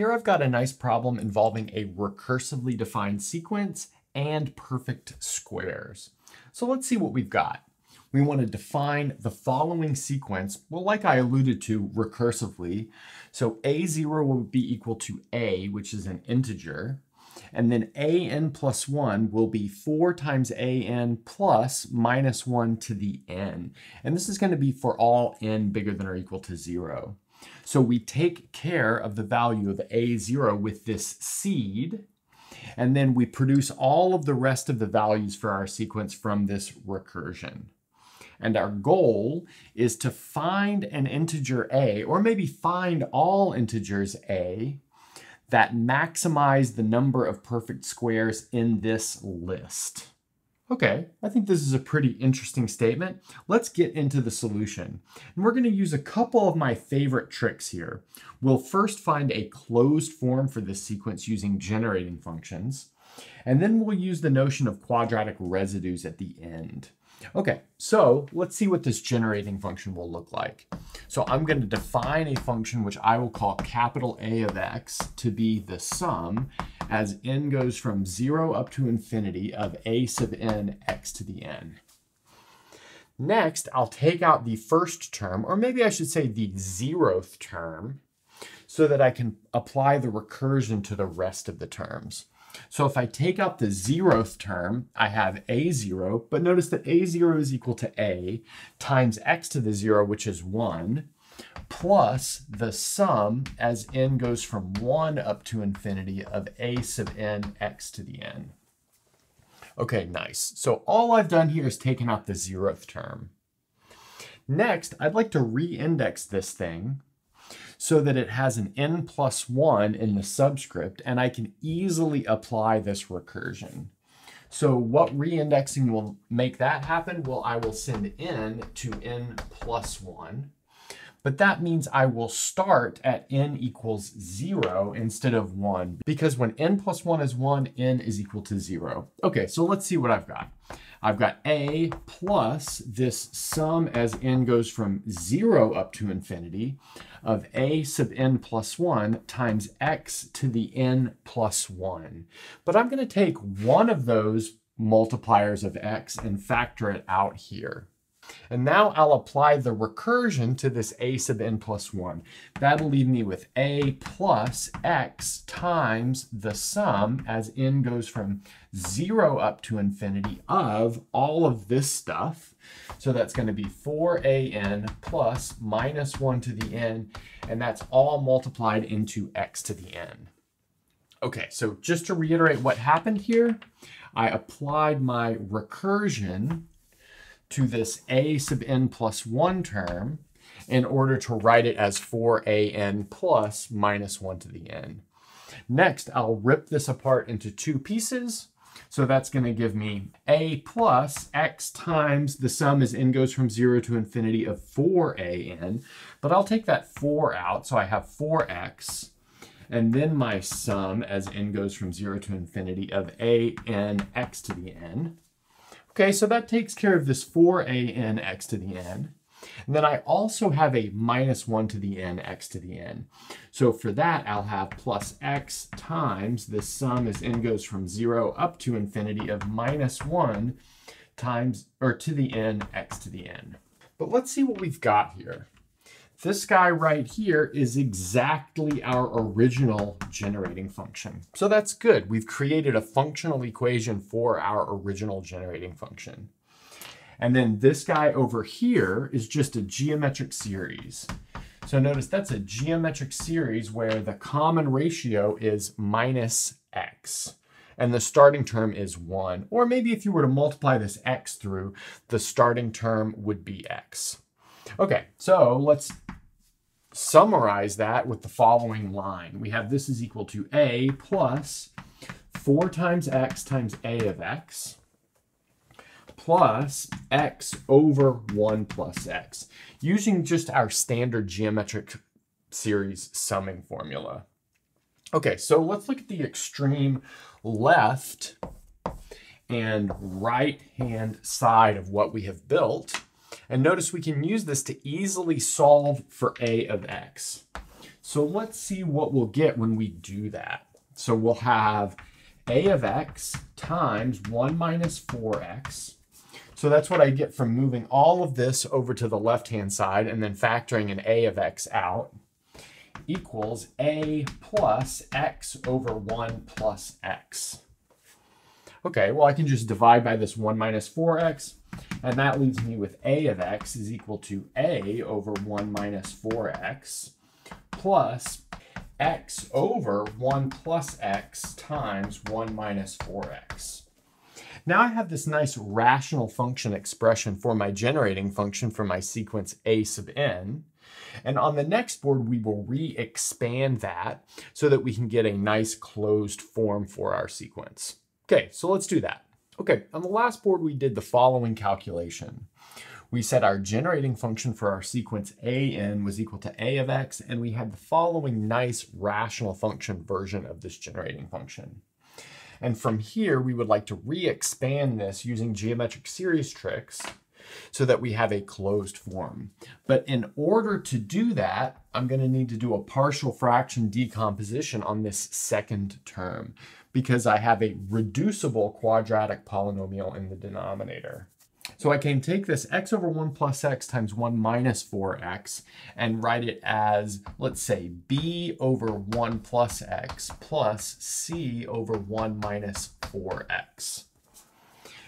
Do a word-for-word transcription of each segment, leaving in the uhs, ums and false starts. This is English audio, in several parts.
Here I've got a nice problem involving a recursively defined sequence and perfect squares. So let's see what we've got. We want to define the following sequence, well, like I alluded to, recursively. So a zero will be equal to a, which is an integer. And then an plus one will be four times an plus minus one to the n. And this is going to be for all n bigger than or equal to zero. So we take care of the value of a zero with this seed, and then we produce all of the rest of the values for our sequence from this recursion. And our goal is to find an integer a, or maybe find all integers a, that maximize the number of perfect squares in this list. Okay, I think this is a pretty interesting statement. Let's get into the solution. And we're gonna use a couple of my favorite tricks here. We'll first find a closed form for this sequence using generating functions. And then we'll use the notion of quadratic residues at the end. Okay, so let's see what this generating function will look like. So I'm going to define a function which I will call capital A of x to be the sum as n goes from zero up to infinity of a sub n x to the n. Next, I'll take out the first term, or maybe I should say the zeroth term, so that I can apply the recursion to the rest of the terms. So if I take out the zeroth term, I have a zero, but notice that a zero is equal to a times x to the zero, which is one, plus the sum as n goes from one up to infinity of a sub n x to the n. Okay, nice. So all I've done here is taken out the zeroth term. Next, I'd like to re-index this thing so that it has an n plus one in the subscript, and I can easily apply this recursion. So what reindexing will make that happen? Well, I will send n to n plus one, but that means I will start at n equals zero instead of one, because when n plus one is one, n is equal to zero. Okay, so let's see what I've got. I've got a plus this sum as n goes from zero up to infinity of a sub n plus one times x to the n plus one. But I'm going to take one of those multipliers of x and factor it out here. And now I'll apply the recursion to this a sub n plus one. That'll leave me with a plus x times the sum as n goes from zero up to infinity of all of this stuff. So that's going to be four a n plus minus one to the n, and that's all multiplied into x to the n. Okay, so just to reiterate what happened here, I applied my recursion to this a sub n plus one term in order to write it as four a n plus minus one to the n. Next, I'll rip this apart into two pieces. So that's going to give me a plus x times the sum as n goes from zero to infinity of four a n. But I'll take that four out, so I have four x. And then my sum as n goes from zero to infinity of a n x to the n. Okay, so that takes care of this four a n x to the n. And then I also have a minus one to the n x to the n. So for that, I'll have plus x times the sum as n goes from zero up to infinity of minus one times, or to the n x to the n. But let's see what we've got here. This guy right here is exactly our original generating function. So that's good. We've created a functional equation for our original generating function. And then this guy over here is just a geometric series. So notice that's a geometric series where the common ratio is minus x. And the starting term is one. Or maybe if you were to multiply this x through, the starting term would be x. Okay, so let's summarize that with the following line. We have this is equal to a plus four times x times a of x plus x over one plus x, using just our standard geometric series summing formula. Okay, so let's look at the extreme left and right-hand side of what we have built. And notice we can use this to easily solve for a of x. So let's see what we'll get when we do that. So we'll have a of x times one minus four x. So that's what I get from moving all of this over to the left-hand side and then factoring an a of x out equals a plus x over one plus x. Okay, well, I can just divide by this one minus four x, and that leaves me with a of x is equal to a over one minus four x plus x over one plus x times one minus four x. Now I have this nice rational function expression for my generating function for my sequence a sub n. And on the next board, we will re-expand that so that we can get a nice closed form for our sequence. Okay, so let's do that. Okay, on the last board, we did the following calculation. We said our generating function for our sequence a n was equal to a of x, and we had the following nice rational function version of this generating function. And from here, we would like to re-expand this using geometric series tricks so that we have a closed form. But in order to do that, I'm going to need to do a partial fraction decomposition on this second term because I have a reducible quadratic polynomial in the denominator. So I can take this x over one plus x times one minus four x and write it as, let's say, b over one plus x plus c over one minus four x.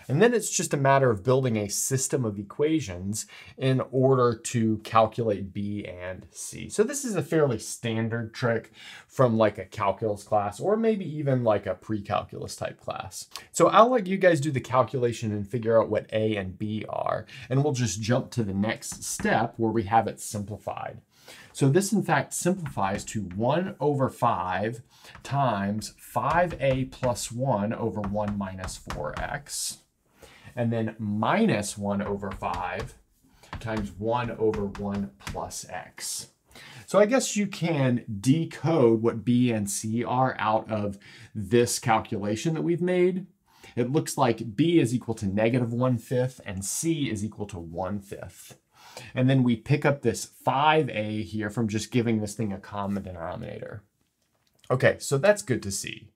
And then it's just a matter of building a system of equations in order to calculate b and c. So this is a fairly standard trick from like a calculus class or maybe even like a pre-calculus type class. So I'll let you guys do the calculation and figure out what a and b are. And we'll just jump to the next step where we have it simplified. So this, in fact, simplifies to one over five times five a plus one over one minus four x. And then minus one over five times one over one plus x. So I guess you can decode what b and c are out of this calculation that we've made. It looks like b is equal to negative one fifth and c is equal to one fifth. And then we pick up this five a here from just giving this thing a common denominator. Okay, so that's good to see.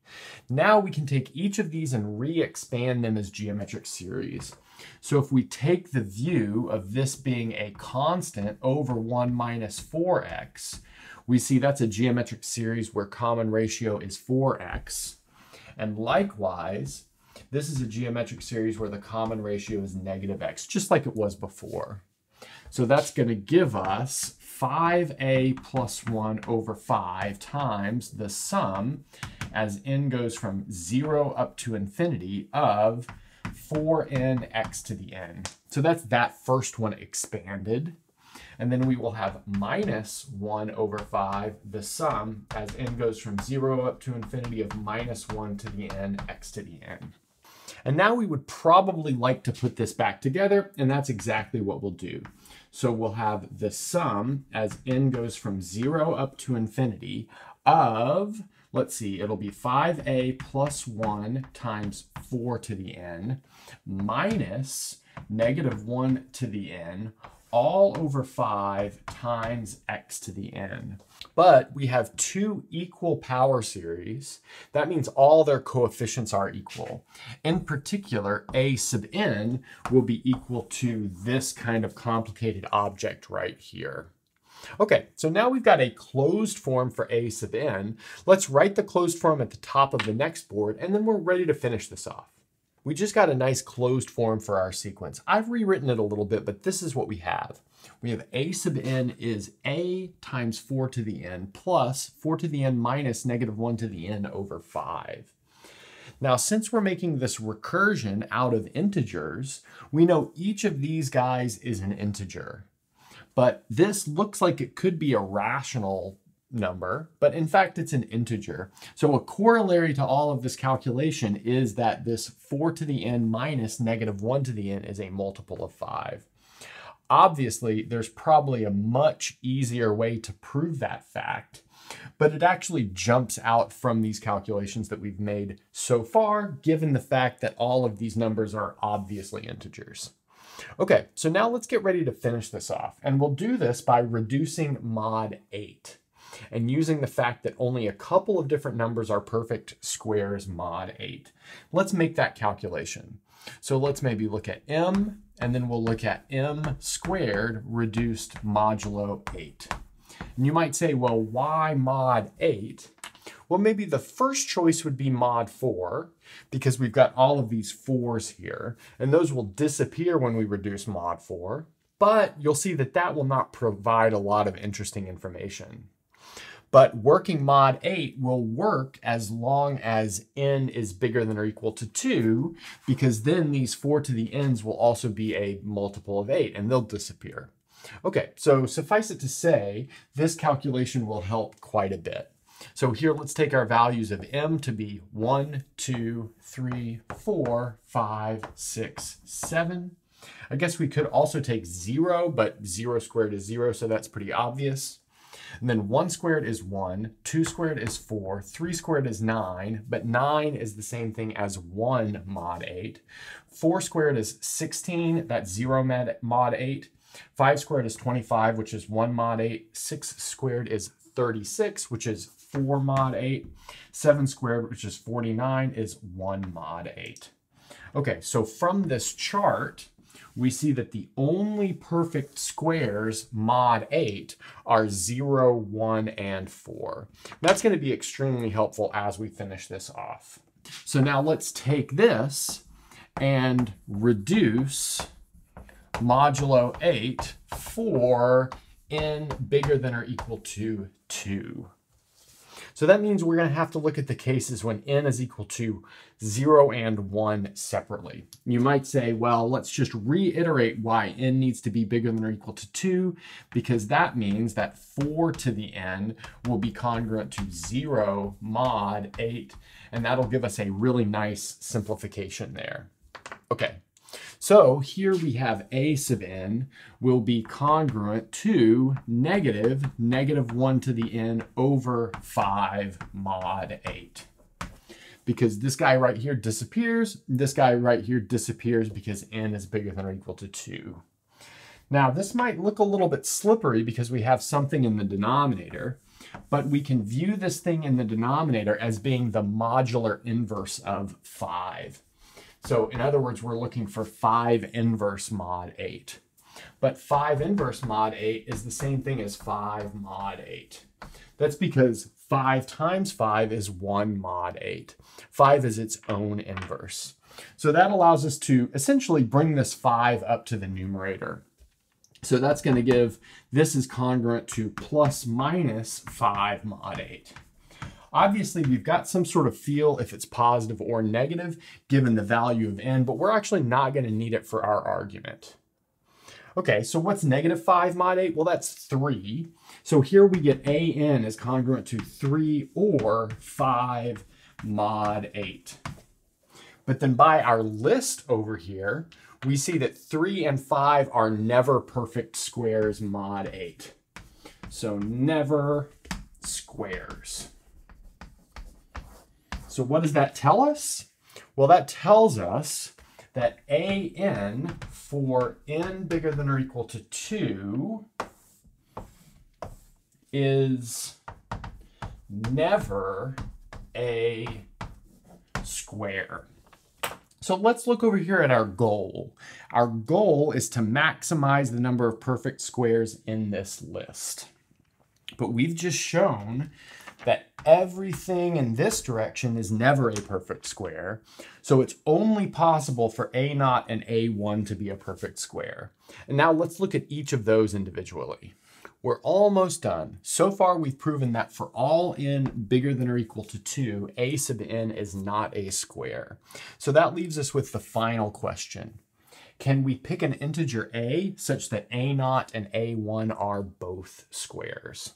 Now we can take each of these and re-expand them as geometric series. So if we take the view of this being a constant over one minus four x, we see that's a geometric series where common ratio is four x. And likewise, this is a geometric series where the common ratio is negative x, just like it was before. So that's going to give us five a plus one over five times the sum, as n goes from zero up to infinity, of four n x to the n. So that's that first one expanded. And then we will have minus one over five, the sum, as n goes from zero up to infinity, of minus one to the n, x to the n. And now we would probably like to put this back together, and that's exactly what we'll do. So we'll have the sum, as n goes from zero up to infinity, of, let's see, it'll be five a plus one times four to the n minus negative one to the n all over five times x to the n. But we have two equal power series. That means all their coefficients are equal. In particular, a sub n will be equal to this kind of complicated object right here. Okay, so now we've got a closed form for a sub n. Let's write the closed form at the top of the next board, and then we're ready to finish this off. We just got a nice closed form for our sequence. I've rewritten it a little bit, but this is what we have. We have a sub n is a times four to the n plus four to the n minus negative one to the n over five. Now, since we're making this recursion out of integers, we know each of these guys is an integer. But this looks like it could be a rational number, but in fact, it's an integer. So a corollary to all of this calculation is that this four to the n minus negative one to the n is a multiple of five. Obviously, there's probably a much easier way to prove that fact, but it actually jumps out from these calculations that we've made so far, given the fact that all of these numbers are obviously integers. Okay, so now let's get ready to finish this off, and we'll do this by reducing mod eight. and using the fact that only a couple of different numbers are perfect squares mod eight. Let's make that calculation. So let's maybe look at m, and then we'll look at m squared reduced modulo eight. And you might say, well, why mod eight? Well, maybe the first choice would be mod four, because we've got all of these fours here, and those will disappear when we reduce mod four. But you'll see that that will not provide a lot of interesting information. But working mod eight will work as long as n is bigger than or equal to two, because then these four to the n's will also be a multiple of eight, and they'll disappear. Okay, so suffice it to say, this calculation will help quite a bit. So here, let's take our values of m to be one, two, three, four, five, six, seven. I guess we could also take zero, but zero squared is zero, so that's pretty obvious. And then one squared is one, two squared is four, three squared is nine, but nine is the same thing as one mod eight. four squared is sixteen, that's zero mod eight. five squared is twenty-five, which is one mod eight. six squared is thirty-six, which is four mod eight. seven squared, which is forty-nine, is one mod eight. Okay, so from this chart, we see that the only perfect squares mod eight are zero, one, and four. That's going to be extremely helpful as we finish this off. So now let's take this and reduce modulo eight for n bigger than or equal to two. So that means we're going to have to look at the cases when n is equal to zero and one separately. You might say, well, let's just reiterate why n needs to be bigger than or equal to two, because that means that four to the n will be congruent to zero mod eight, and that'll give us a really nice simplification there. Okay, so here we have a sub n will be congruent to negative, negative one to the n over five mod eight. Because this guy right here disappears, this guy right here disappears because n is bigger than or equal to two. Now this might look a little bit slippery because we have something in the denominator, but we can view this thing in the denominator as being the modular inverse of five. So in other words, we're looking for five inverse mod eight. But five inverse mod eight is the same thing as five mod eight. That's because five times five is one mod eight. five is its own inverse. So that allows us to essentially bring this five up to the numerator. So that's going to give, this is congruent to plus minus five mod eight. Obviously, we've got some sort of feel if it's positive or negative, given the value of n, but we're actually not going to need it for our argument. Okay, so what's negative five mod eight? Well, that's three. So here we get a n is congruent to three or five mod eight. But then by our list over here, we see that three and five are never perfect squares mod eight. So never squares. So what does that tell us? Well, that tells us that a n for n bigger than or equal to two is never a square. So let's look over here at our goal. Our goal is to maximize the number of perfect squares in this list. But we've just shown that everything in this direction is never a perfect square. So it's only possible for a naught and a one to be a perfect square. And now let's look at each of those individually. We're almost done. So far, we've proven that for all n bigger than or equal to two, a sub n is not a square. So that leaves us with the final question. Can we pick an integer a such that a naught and a one are both squares?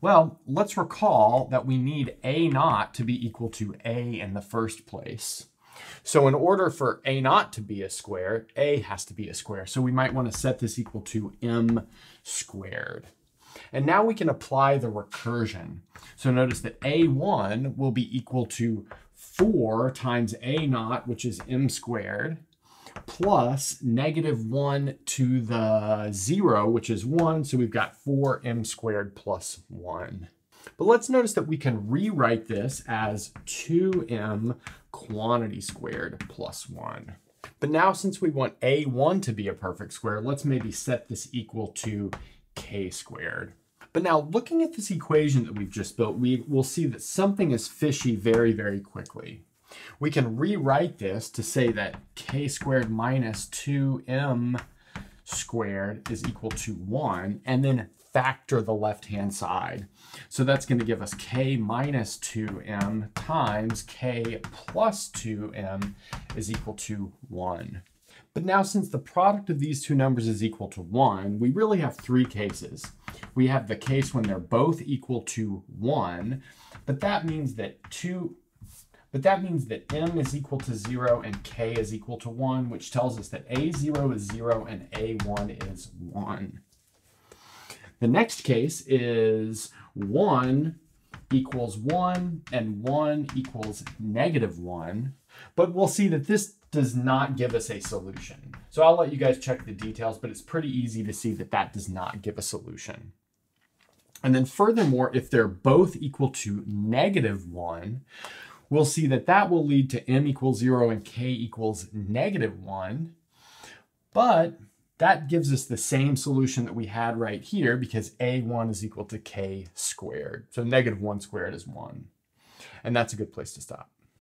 Well, let's recall that we need a naught to be equal to a in the first place. So in order for a naught to be a square, a has to be a square. So we might want to set this equal to m squared. And now we can apply the recursion. So notice that a one will be equal to four times a naught, which is m squared, plus negative one to the zero, which is one. So we've got four m squared plus one. But let's notice that we can rewrite this as two m quantity squared plus one. But now since we want a one to be a perfect square, let's maybe set this equal to k squared. But now looking at this equation that we've just built, we will see that something is fishy very, very quickly. We can rewrite this to say that k squared minus two m squared is equal to one, and then factor the left-hand side. So that's going to give us k minus two m times k plus two m is equal to one. But now since the product of these two numbers is equal to one, we really have three cases. We have the case when they're both equal to one, but that means that two But that means that m is equal to zero and k is equal to one, which tells us that a zero is zero and a one is one. The next case is one equals one and one equals negative one, but we'll see that this does not give us a solution. So I'll let you guys check the details, but it's pretty easy to see that that does not give a solution. And then furthermore, if they're both equal to negative one, we'll see that that will lead to m equals zero and k equals negative one, but that gives us the same solution that we had right here because a one is equal to k squared. So negative one squared is one, and that's a good place to stop.